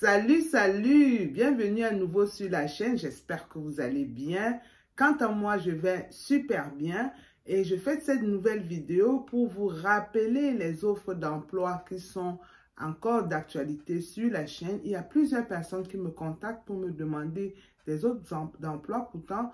Salut, salut! Bienvenue à nouveau sur la chaîne. J'espère que vous allez bien. Quant à moi, je vais super bien et je fais cette nouvelle vidéo pour vous rappeler les offres d'emploi qui sont encore d'actualité sur la chaîne. Il y a plusieurs personnes qui me contactent pour me demander des offres d'emploi. Pourtant,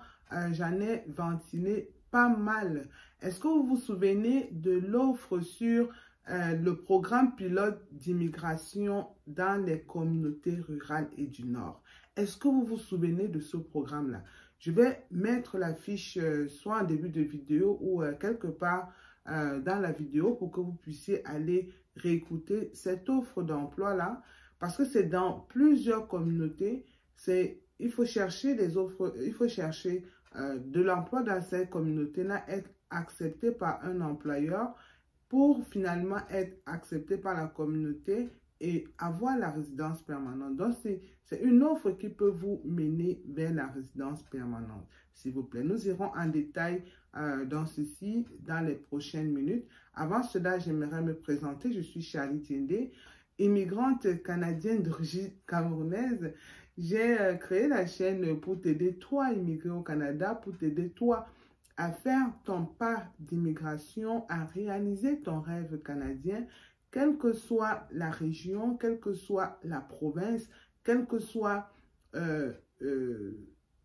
j'en ai ventilé pas mal. Est-ce que vous vous souvenez de l'offre sur le programme pilote d'immigration dans les communautés rurales et du Nord? Est-ce que vous vous souvenez de ce programme-là? Je vais mettre la fiche soit en début de vidéo ou quelque part dans la vidéo pour que vous puissiez aller réécouter cette offre d'emploi-là, parce que c'est dans plusieurs communautés. Il faut chercher des offres, il faut chercher de l'emploi dans ces communautés-là, être accepté par un employeur, pour finalement être accepté par la communauté et avoir la résidence permanente. Donc, c'est une offre qui peut vous mener vers la résidence permanente, s'il vous plaît. Nous irons en détail dans ceci dans les prochaines minutes. Avant cela, j'aimerais me présenter. Je suis Charlie Tienda, immigrante canadienne d'origine camerounaise. J'ai créé la chaîne pour t'aider, toi, immigré au Canada, pour t'aider, toi, à faire ton pas d'immigration, à réaliser ton rêve canadien, quelle que soit la région, quelle que soit la province, quel que soit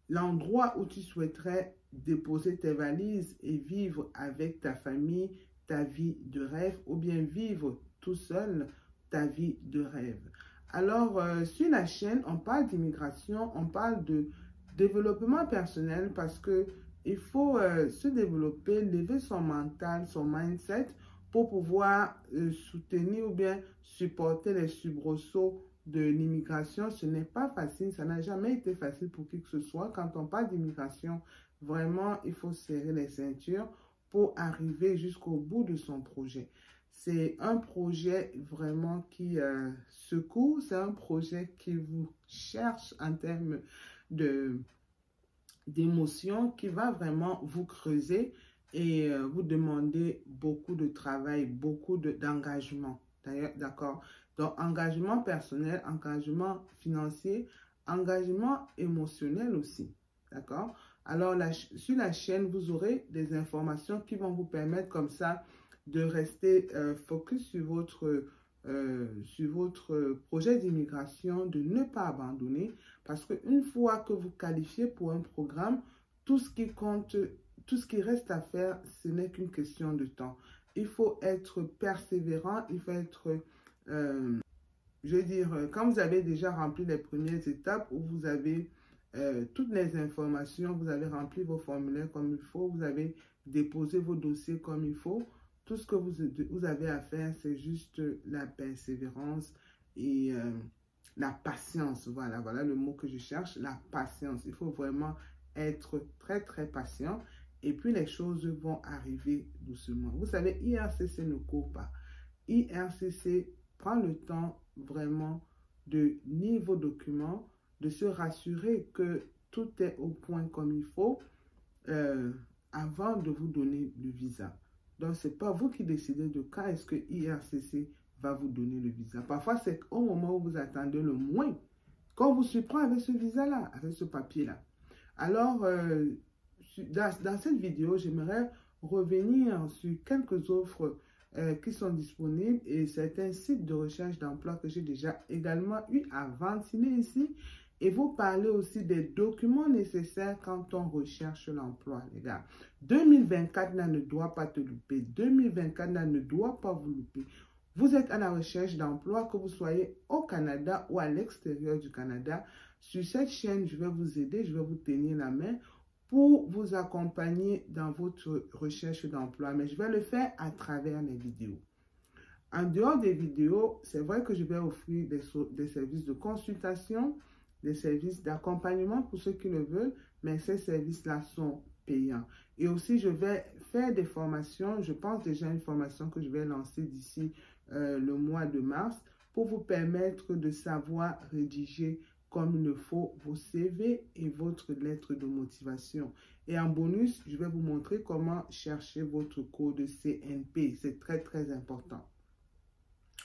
l'endroit où tu souhaiterais déposer tes valises et vivre avec ta famille ta vie de rêve, ou bien vivre tout seul ta vie de rêve. Alors, sur la chaîne, on parle d'immigration, on parle de développement personnel, parce que il faut se développer, lever son mental, son mindset pour pouvoir soutenir ou bien supporter les soubresauts de l'immigration. Ce n'est pas facile, ça n'a jamais été facile pour qui que ce soit. Quand on parle d'immigration, vraiment, il faut serrer les ceintures pour arriver jusqu'au bout de son projet. C'est un projet vraiment qui secoue, c'est un projet qui vous cherche en termes de d'émotion, qui va vraiment vous creuser et vous demander beaucoup de travail, beaucoup d'engagement. D'ailleurs, d'accord? Donc, engagement personnel, engagement financier, engagement émotionnel aussi. D'accord? Alors, sur la chaîne, vous aurez des informations qui vont vous permettre comme ça de rester focus sur votre projet d'immigration, de ne pas abandonner, parce qu'une fois que vous qualifiez pour un programme, tout ce qui compte, tout ce qui reste à faire, ce n'est qu'une question de temps. Il faut être persévérant, il faut être, je veux dire, quand vous avez déjà rempli les premières étapes, où vous avez toutes les informations, vous avez rempli vos formulaires comme il faut, vous avez déposé vos dossiers comme il faut, tout ce que vous avez à faire, c'est juste la persévérance et la patience. Voilà, voilà le mot que je cherche, la patience. Il faut vraiment être très, très patient. Et puis, les choses vont arriver doucement. Vous savez, IRCC ne court pas. IRCC prend le temps vraiment de lire vos documents, de se rassurer que tout est au point comme il faut avant de vous donner le visa. Donc, ce n'est pas vous qui décidez de quand est-ce que IRCC va vous donner le visa. Parfois, c'est au moment où vous attendez le moins qu'on vous surprend avec ce visa-là, avec ce papier-là. Alors, dans cette vidéo, j'aimerais revenir sur quelques offres qui sont disponibles et certains sites de recherche d'emploi que j'ai déjà également eu à ventiler ici, et vous parler aussi des documents nécessaires quand on recherche l'emploi, les gars. 2024, là, ne doit pas te louper. 2024, là, ne doit pas vous louper. Vous êtes à la recherche d'emploi, que vous soyez au Canada ou à l'extérieur du Canada. Sur cette chaîne, je vais vous aider, je vais vous tenir la main pour vous accompagner dans votre recherche d'emploi. Mais je vais le faire à travers les vidéos. En dehors des vidéos, c'est vrai que je vais offrir des services de consultation, des services d'accompagnement pour ceux qui le veulent, mais ces services-là sont payants. Et aussi, je vais faire des formations. Je pense déjà à une formation que je vais lancer d'ici le mois de mars pour vous permettre de savoir rédiger comme il le faut vos CV et votre lettre de motivation. Et en bonus, je vais vous montrer comment chercher votre code CNP. C'est très, très important.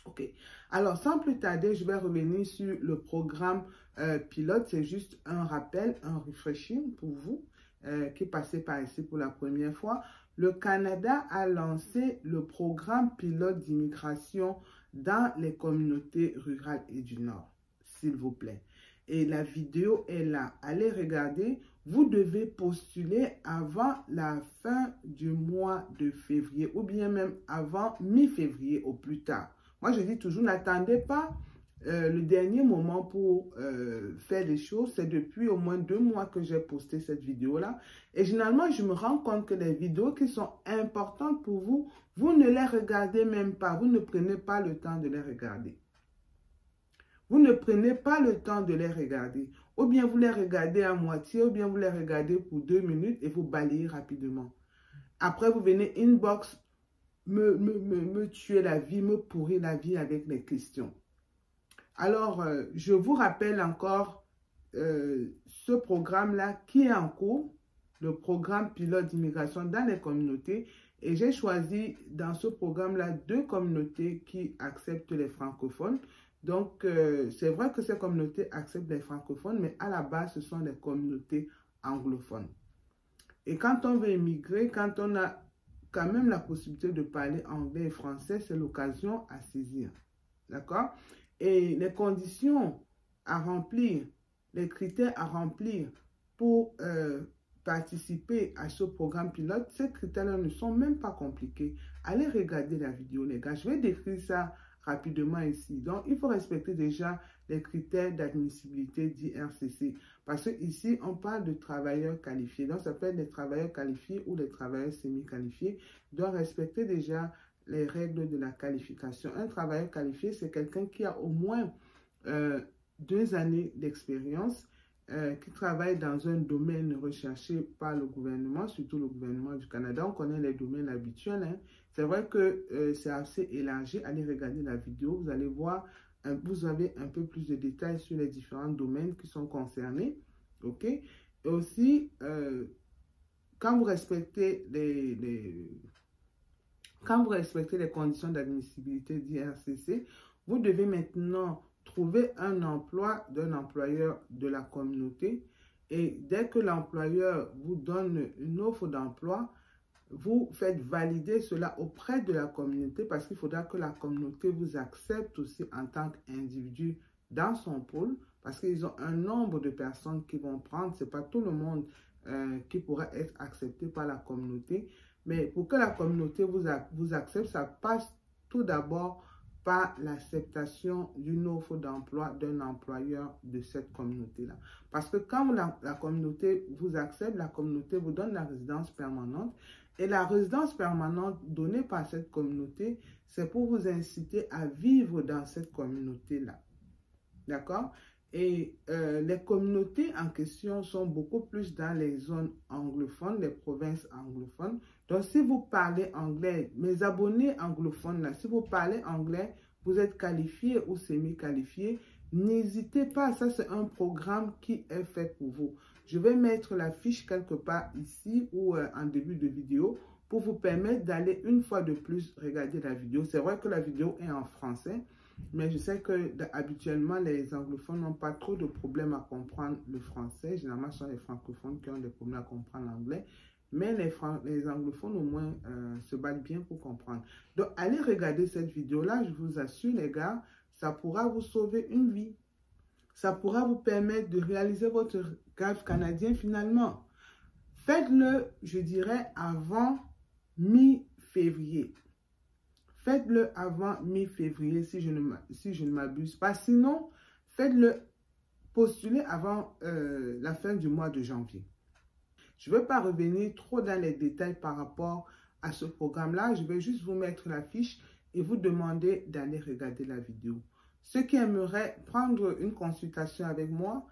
Ok, alors sans plus tarder, je vais revenir sur le programme pilote. C'est juste un rappel, un refreshing pour vous qui passez par ici pour la première fois. Le Canada a lancé le programme pilote d'immigration dans les communautés rurales et du Nord, s'il vous plaît. Et la vidéo est là, allez regarder. Vous devez postuler avant la fin du mois de février ou bien même avant mi-février au plus tard. Moi, je dis toujours, n'attendez pas le dernier moment pour faire des choses. C'est depuis au moins 2 mois que j'ai posté cette vidéo-là. Et généralement, je me rends compte que les vidéos qui sont importantes pour vous, vous ne les regardez même pas. Vous ne prenez pas le temps de les regarder. Vous ne prenez pas le temps de les regarder. Ou bien vous les regardez à moitié, ou bien vous les regardez pour 2 minutes et vous balayez rapidement. Après, vous venez inbox, me tuer la vie, me pourrir la vie avec les questions. Alors, je vous rappelle encore ce programme-là qui est en cours, le programme pilote d'immigration dans les communautés. Et j'ai choisi dans ce programme-là 2 communautés qui acceptent les francophones. Donc, c'est vrai que ces communautés acceptent les francophones, mais à la base, ce sont les communautés anglophones. Et quand on veut immigrer, quand on a quand même la possibilité de parler anglais et français, c'est l'occasion à saisir. D'accord? Et les conditions à remplir, les critères à remplir pour participer à ce programme pilote, ces critères-là ne sont même pas compliqués. Allez regarder la vidéo, les gars. Je vais décrire ça rapidement ici. Donc, il faut respecter déjà les critères d'admissibilité d'IRCC. Parce que ici, on parle de travailleurs qualifiés. Donc, ça peut être des travailleurs qualifiés ou des travailleurs semi-qualifiés. Donc, respecter déjà les règles de la qualification. Un travailleur qualifié, c'est quelqu'un qui a au moins 2 années d'expérience, qui travaille dans un domaine recherché par le gouvernement, surtout le gouvernement du Canada. On connaît les domaines habituels. Hein. C'est vrai que c'est assez élargi. Allez regarder la vidéo, vous allez voir, vous avez un peu plus de détails sur les différents domaines qui sont concernés. OK? Et aussi, quand vous respectez les conditions d'admissibilité d'IRCC, vous devez maintenant trouver un emploi d'un employeur de la communauté. Et dès que l'employeur vous donne une offre d'emploi, vous faites valider cela auprès de la communauté parce qu'il faudra que la communauté vous accepte aussi en tant qu'individu dans son pôle parce qu'ils ont un nombre de personnes qui vont prendre. Ce n'est pas tout le monde qui pourra être accepté par la communauté. Mais pour que la communauté vous accepte, ça passe tout d'abord par l'acceptation d'une offre d'emploi d'un employeur de cette communauté-là. Parce que quand la communauté vous accepte, la communauté vous donne la résidence permanente. Et la résidence permanente donnée par cette communauté, c'est pour vous inciter à vivre dans cette communauté-là. D'accord? Et les communautés en question sont beaucoup plus dans les zones anglophones, les provinces anglophones. Donc, si vous parlez anglais, mes abonnés anglophones, là, si vous parlez anglais, vous êtes qualifié ou semi-qualifié, n'hésitez pas. Ça, c'est un programme qui est fait pour vous. Je vais mettre la fiche quelque part ici ou en début de vidéo pour vous permettre d'aller une fois de plus regarder la vidéo. C'est vrai que la vidéo est en français. Mais je sais que habituellement, les anglophones n'ont pas trop de problèmes à comprendre le français. Généralement, ce sont les francophones qui ont des problèmes à comprendre l'anglais. Mais les anglophones, au moins, se battent bien pour comprendre. Donc, allez regarder cette vidéo-là. Je vous assure, les gars, ça pourra vous sauver une vie. Ça pourra vous permettre de réaliser votre rêve canadien, finalement. Faites-le, je dirais, avant mi-février. Faites-le avant mi-février si je ne m'abuse pas. Sinon, faites-le postuler avant la fin du mois de janvier. Je ne vais pas revenir trop dans les détails par rapport à ce programme-là. Je vais juste vous mettre la fiche et vous demander d'aller regarder la vidéo. Ceux qui aimeraient prendre une consultation avec moi,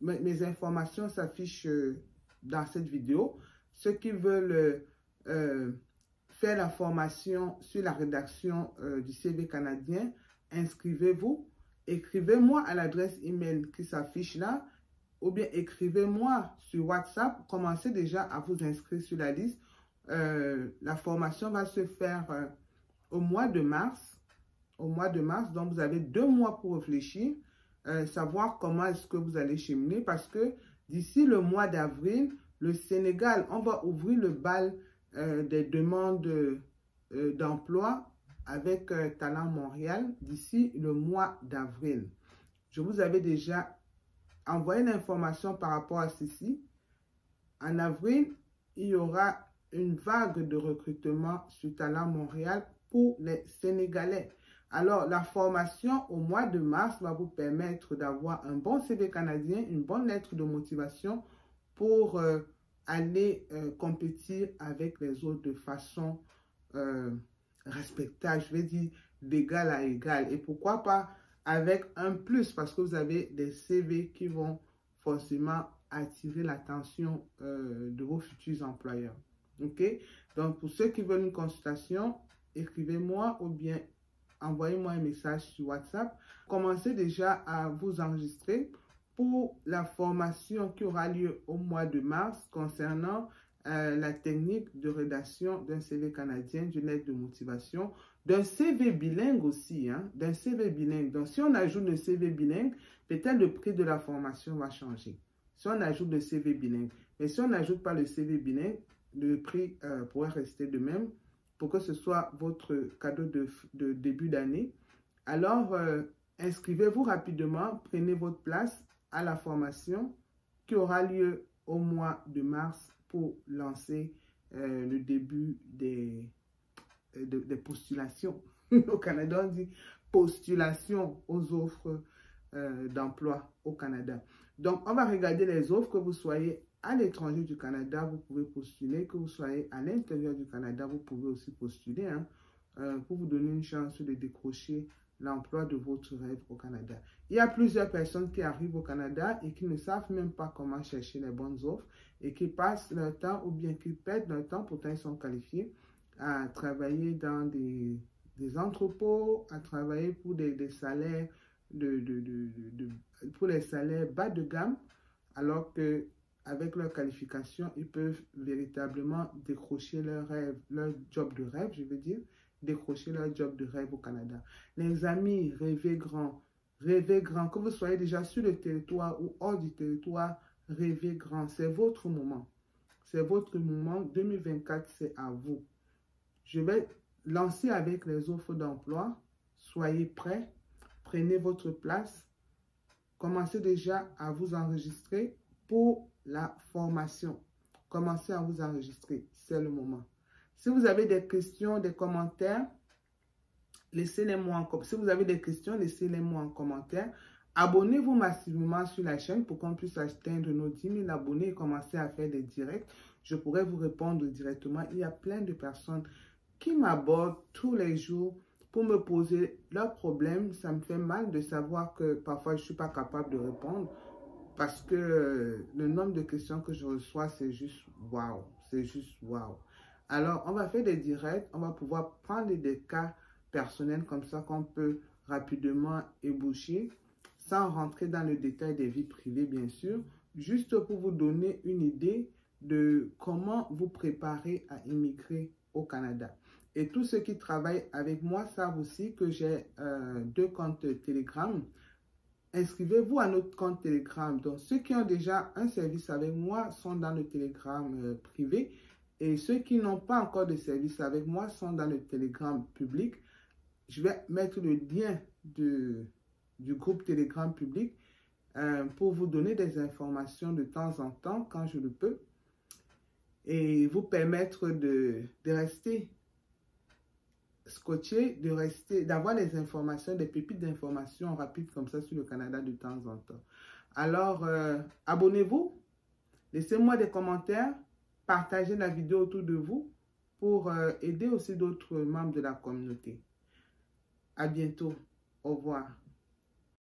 mes informations s'affichent dans cette vidéo. Ceux qui veulent faire la formation sur la rédaction du CV canadien, inscrivez-vous, écrivez-moi à l'adresse email qui s'affiche là, ou bien écrivez-moi sur WhatsApp, commencez déjà à vous inscrire sur la liste. La formation va se faire au mois de mars, au mois de mars. Donc, vous avez 2 mois pour réfléchir, savoir comment est-ce que vous allez cheminer. Parce que d'ici le mois d'avril, le Sénégal, on va ouvrir le bal des demandes d'emploi avec Talent Montréal d'ici le mois d'avril. Je vous avais déjà envoyé l'information par rapport à ceci. En avril, il y aura une vague de recrutement sur Talent Montréal pour les Sénégalais. Alors, la formation au mois de mars va vous permettre d'avoir un bon CV canadien, une bonne lettre de motivation pour aller compétir avec les autres de façon respectable, je vais dire d'égal à égal. Et pourquoi pas avec un plus, parce que vous avez des CV qui vont forcément attirer l'attention de vos futurs employeurs. OK? Donc, pour ceux qui veulent une consultation, écrivez-moi ou bien envoyez-moi un message sur WhatsApp. Commencez déjà à vous enregistrer pour la formation qui aura lieu au mois de mars concernant la technique de rédaction d'un CV canadien, d'une lettre de motivation, d'un CV bilingue aussi, hein, d'un CV bilingue. Donc, si on ajoute le CV bilingue, peut-être le prix de la formation va changer. Si on ajoute le CV bilingue. Mais si on n'ajoute pas le CV bilingue, le prix pourrait rester de même pour que ce soit votre cadeau de début d'année. Alors, inscrivez-vous rapidement, prenez votre place à la formation qui aura lieu au mois de mars pour lancer le début des postulations. Au Canada, on dit postulation aux offres d'emploi au Canada. Donc, on va regarder les offres, que vous soyez à l'étranger du Canada, vous pouvez postuler, que vous soyez à l'intérieur du Canada, vous pouvez aussi postuler, hein, pour vous donner une chance de décrocher l'emploi de votre rêve au Canada. Il y a plusieurs personnes qui arrivent au Canada et qui ne savent même pas comment chercher les bonnes offres et qui passent leur temps ou bien qui perdent leur temps, pourtant ils sont qualifiés, à travailler dans des entrepôts, à travailler pour des salaires pour les salaires bas de gamme, alors que avec leur qualification, ils peuvent véritablement décrocher leur rêve, leur job de rêve, je veux dire, décrocher leur job de rêve au Canada. Les amis, rêvez grand. Rêvez grand. Que vous soyez déjà sur le territoire ou hors du territoire, rêvez grand. C'est votre moment. C'est votre moment. 2024, c'est à vous. Je vais lancer avec les offres d'emploi. Soyez prêts. Prenez votre place. Commencez déjà à vous enregistrer pour la formation. Commencez à vous enregistrer. C'est le moment. Si vous avez des questions, des commentaires, laissez-les-moi en commentaire. Si vous avez des questions, laissez-les-moi en commentaire. Abonnez-vous massivement sur la chaîne pour qu'on puisse atteindre nos 10 000 abonnés et commencer à faire des directs. Je pourrais vous répondre directement. Il y a plein de personnes qui m'abordent tous les jours pour me poser leurs problèmes. Ça me fait mal de savoir que parfois je ne suis pas capable de répondre parce que le nombre de questions que je reçois, c'est juste waouh, c'est juste waouh. Alors, on va faire des directs, on va pouvoir prendre des cas personnels comme ça qu'on peut rapidement ébaucher, sans rentrer dans le détail des vies privées, bien sûr, juste pour vous donner une idée de comment vous préparer à immigrer au Canada. Et tous ceux qui travaillent avec moi savent aussi que j'ai 2 comptes Telegram. Inscrivez-vous à notre compte Telegram. Donc, ceux qui ont déjà un service avec moi sont dans le Telegram privé. Et ceux qui n'ont pas encore de service avec moi sont dans le Telegram public. Je vais mettre le lien du groupe Telegram public pour vous donner des informations de temps en temps, quand je le peux, et vous permettre de rester scotché, d'avoir les informations, des pépites d'informations rapides comme ça sur le Canada de temps en temps. Alors, abonnez-vous, laissez-moi des commentaires. Partagez la vidéo autour de vous pour aider aussi d'autres membres de la communauté. À bientôt. Au revoir.